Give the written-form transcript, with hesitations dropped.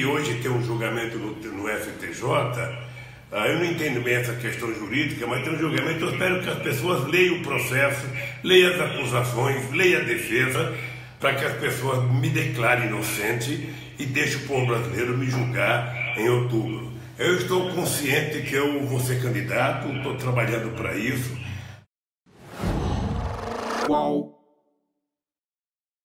E hoje tem um julgamento no STJ, eu não entendo bem essa questão jurídica, mas tem um julgamento, eu espero que as pessoas leiam o processo, leiam as acusações, leiam a defesa, para que as pessoas me declarem inocente e deixem o povo brasileiro me julgar em outubro. Eu estou consciente que eu vou ser candidato, estou trabalhando para isso. Uau.